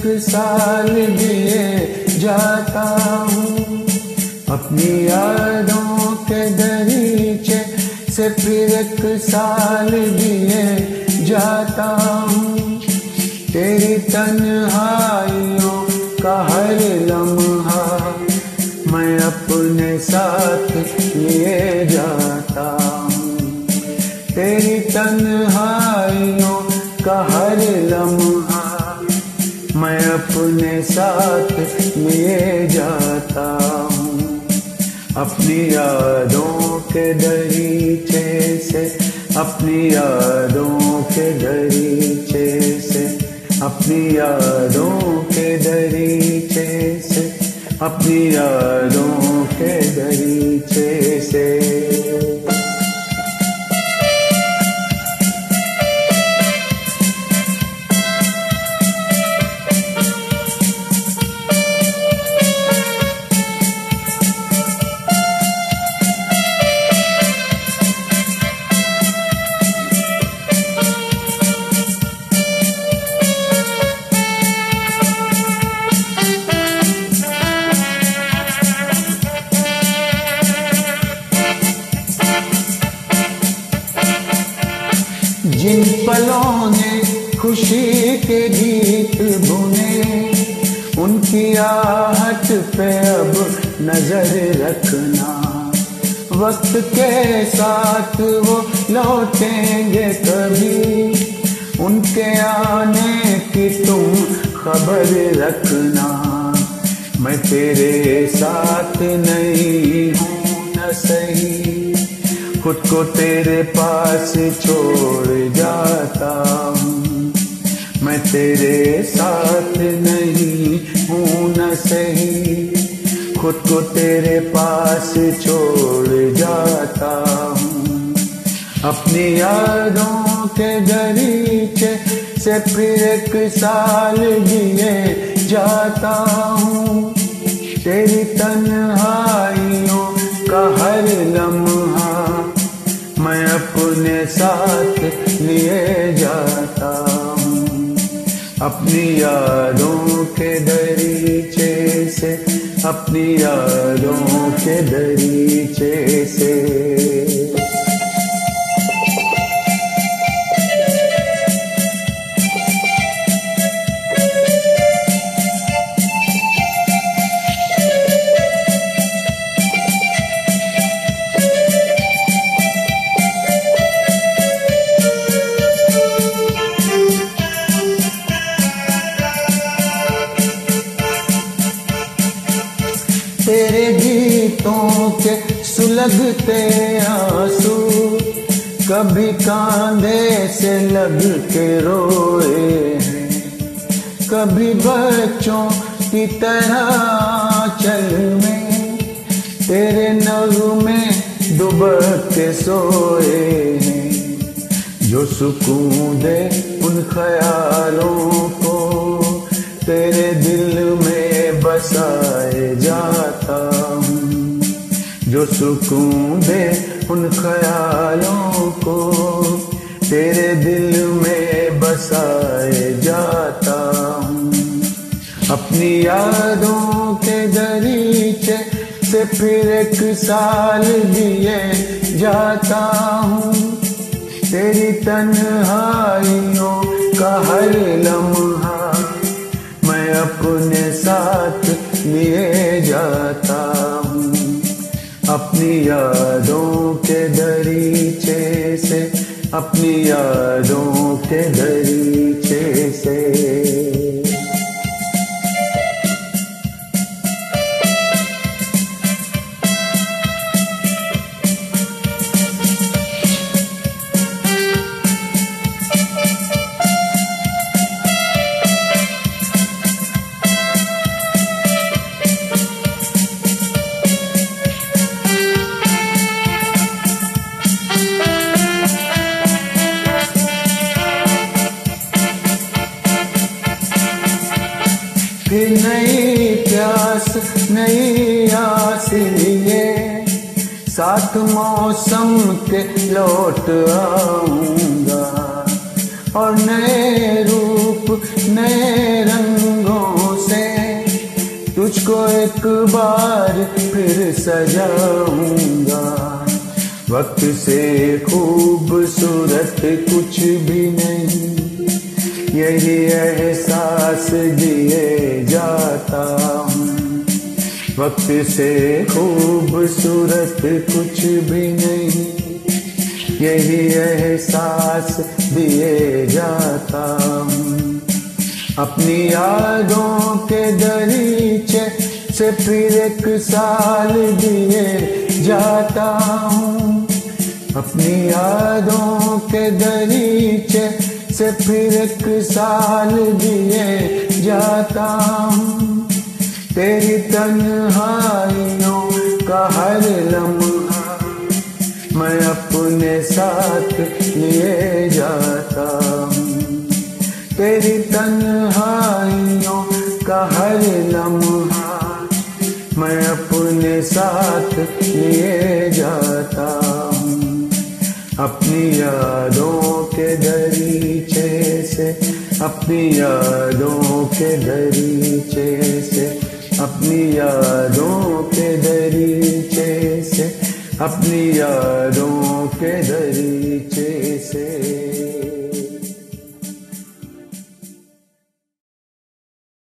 एक साल लिए जाता हूँ अपनी यादों के दरीचे से, फिर एक साल लिए जाता हूँ। तेरी तन्हाइयों का हर लम्हा मैं अपने साथ लिए जाता हूँ। तेरी तन्हाइयों का हर लम्हा मैं अपने साथ लिए जाता हूँ। अपनी यादों के दरीचे से, अपनी यादों के दरीचे से, अपनी यादों के दरीचे से, अपनी यादों के दरीचे से। जिन पलों ने खुशी के गीत बुने उनकी आहट पे अब नजर रखना, वक्त के साथ वो लौटेंगे कभी, उनके आने की तुम खबर रखना। मैं तेरे साथ नहीं हूँ न सही, खुद को तेरे पास छोड़ जाता हूँ। मैं तेरे साथ नहीं हूँ न सही, खुद को तेरे पास छोड़ जाता हूँ। अपनी यादों के दरीचे से फिर एक साल जिए जाता हूँ। तेरी तन्हाइयों का हर लम्हा मैं अपने साथ लिए जाता हूँ। अपनी यादों के दरीचे से, अपनी यादों के दरीचे से। तेरे गीतों के सुलगते आंसू कभी कांधे से लग के रोए हैं, कभी बच्चों की तरह चल में तेरे नगमे दुबक के सोए हैं। जो सुकून दे उन ख्यालों को तेरे दिल में बसाए जाता हूँ, जो सुकून दे उन ख्यालों को तेरे दिल में बसाए जाता हूँ। अपनी यादों के दरीचे से फिर एक साल दिए जाता हूँ। तेरी तन्हाइयों का हर लम्हा अपने साथ लिए जाता हूँ। अपनी यादों के दरीचे से, अपनी यादों के दरीचे से। फिर नई प्यास नई आस लिए साथ मौसम के लौट आऊंगा, और नए रूप नए रंगों से तुझको एक बार फिर सजाऊंगा। वक्त से खूबसूरत कुछ भी नहीं, यही एहसास दिए जाता हूँ। वक्त से खूबसूरत कुछ भी नहीं, यही एहसास दिए जाता हूँ। अपनी यादों के दरीचे से फिर एक साल दिए जाता हूँ। अपनी यादों के दरीचे से फिर एक साल दिए जाता हूँ। तेरी तन्हाइयों का हर लम्हा मैं अपने साथ लिए जाता हूँ। तेरी तन्हाइयों का हर लम्हा मैं अपने साथ लिए जाता हूँ। अपनी यादों के दरीचे से, अपनी यादों के दरीचे से, अपनी यादों के दरीचे से, अपनी यादों के दरीचे से।